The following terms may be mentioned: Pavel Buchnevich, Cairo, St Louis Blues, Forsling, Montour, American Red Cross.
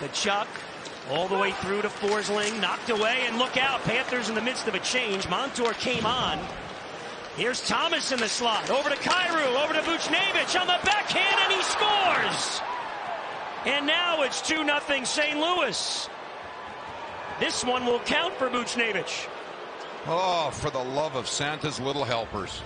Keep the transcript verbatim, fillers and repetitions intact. Kachuk all the way through to Forsling, knocked away, and look out, Panthers in the midst of a change. Montour came on. Here's Thomas in the slot, over to Cairo, over to Buchnevich on the backhand, and he scores! And now it's two nothing Saint Louis. This one will count for Buchnevich. Oh, for the love of Santa's little helpers.